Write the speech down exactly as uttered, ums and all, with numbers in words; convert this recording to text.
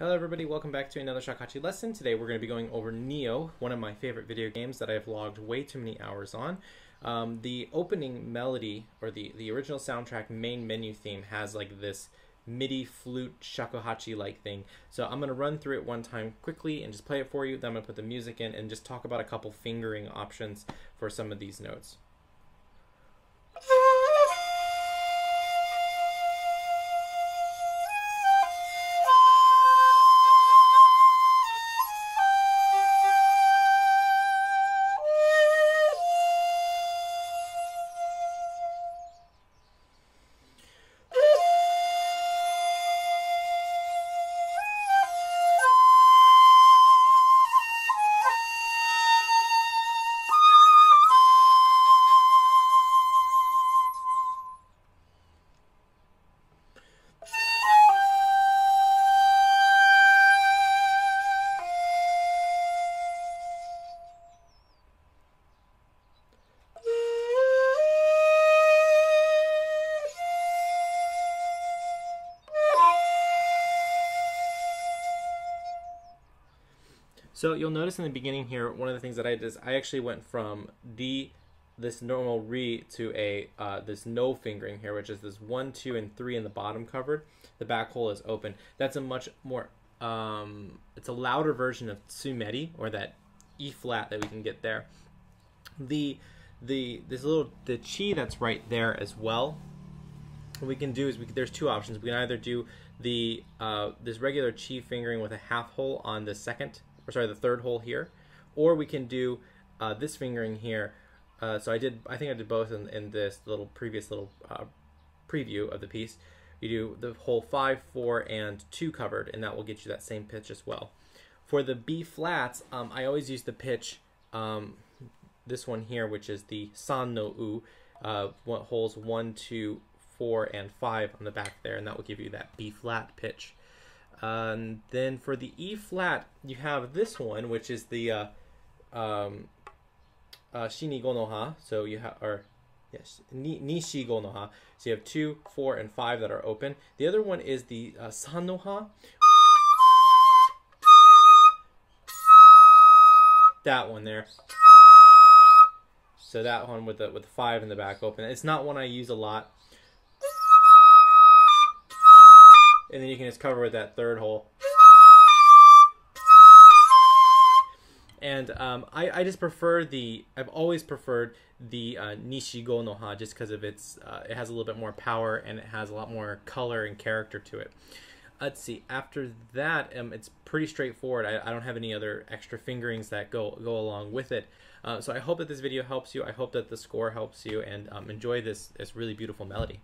Hello everybody, welcome back to another Shakuhachi lesson. Today we're going to be going over Nioh, one of my favorite video games that I've logged way too many hours on. Um, the opening melody, or the, the original soundtrack main menu theme, has like this MIDI flute Shakuhachi-like thing. So I'm going to run through it one time quickly and just play it for you, then I'm going to put the music in and just talk about a couple fingering options for some of these notes. So you'll notice in the beginning here, one of the things that I did is I actually went from D, this normal re, to a uh, this no fingering here, which is this one, two, and three in the bottom covered. The back hole is open. That's a much more, um, it's a louder version of Tsumeri, or that E flat that we can get there. The the this little the chi that's right there as well. What we can do is we there's two options. We can either do the uh, this regular chi fingering with a half hole on the second. Or sorry, the third hole here, or we can do uh, this fingering here. Uh, so I did, I think I did both in, in this little previous little uh, preview of the piece. You do the hole five, four, and two covered, and that will get you that same pitch as well. For the B flats, um, I always use the pitch, um, this one here, which is the san no u, uh, holes one, two, four, and five on the back there, and that will give you that B flat pitch. Um, then for the E flat, you have this one, which is the uh, um, uh, shinigo noha. So you have, or yes, ni ni shi go noha. So you have two, four, and five that are open. The other one is the uh, san noha. That one there. So that one with the with the five in the back open. It's not one I use a lot. And then you can just cover with that third hole. And um, I, I just prefer the, I've always preferred the uh, Nishigo noha just because of its, uh, it has a little bit more power and it has a lot more color and character to it. Let's see, after that, um, it's pretty straightforward. I, I don't have any other extra fingerings that go, go along with it. Uh, so I hope that this video helps you. I hope that the score helps you, and um, enjoy this, this really beautiful melody.